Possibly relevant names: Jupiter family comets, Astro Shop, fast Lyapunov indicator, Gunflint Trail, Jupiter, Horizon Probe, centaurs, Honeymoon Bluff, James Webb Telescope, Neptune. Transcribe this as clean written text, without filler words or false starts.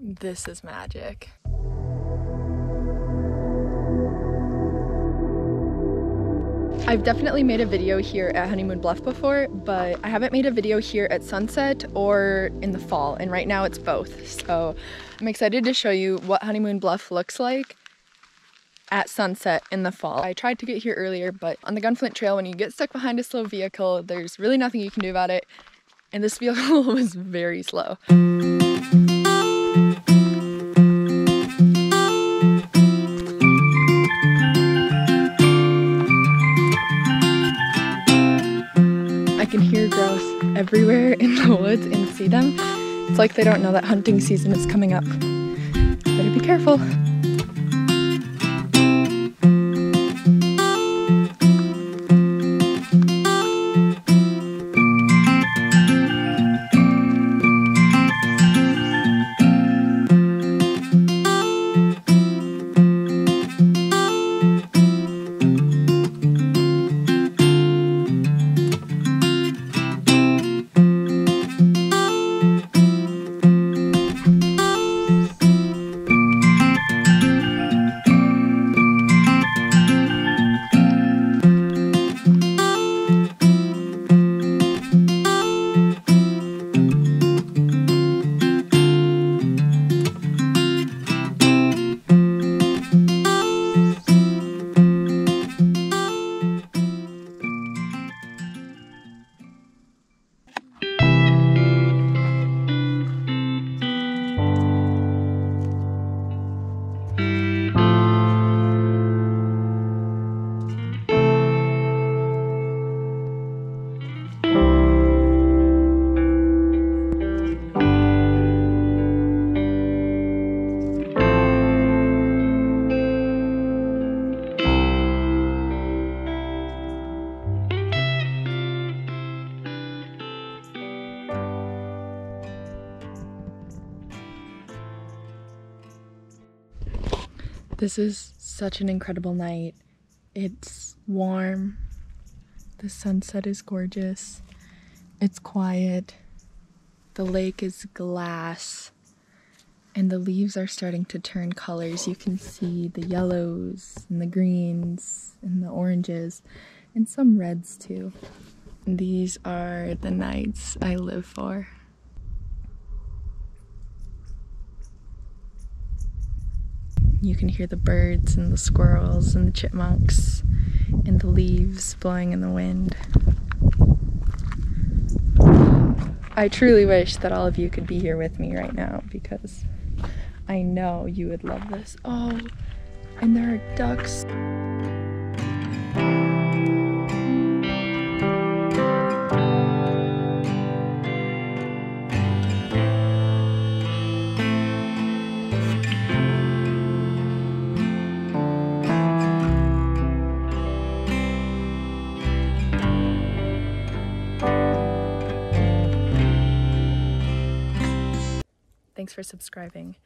This is magic. I've definitely made a video here at Honeymoon Bluff before, but I haven't made a video here at sunset or in the fall, and right now it's both. So I'm excited to show you what Honeymoon Bluff looks like at sunset in the fall. I tried to get here earlier, but on the Gunflint Trail, when you get stuck behind a slow vehicle, there's really nothing you can do about it, and this vehicle was very slow. I can hear grouse everywhere in the woods and see them. It's like they don't know that hunting season is coming up. Better be careful. This is such an incredible night. It's warm. The sunset is gorgeous. It's quiet. The lake is glass. And the leaves are starting to turn colors. You can see the yellows and the greens and the oranges and some reds too. These are the nights I live for. You can hear the birds and the squirrels and the chipmunks and the leaves blowing in the wind. I truly wish that all of you could be here with me right now because I know you would love this. Oh, and there are ducks. Thanks for subscribing.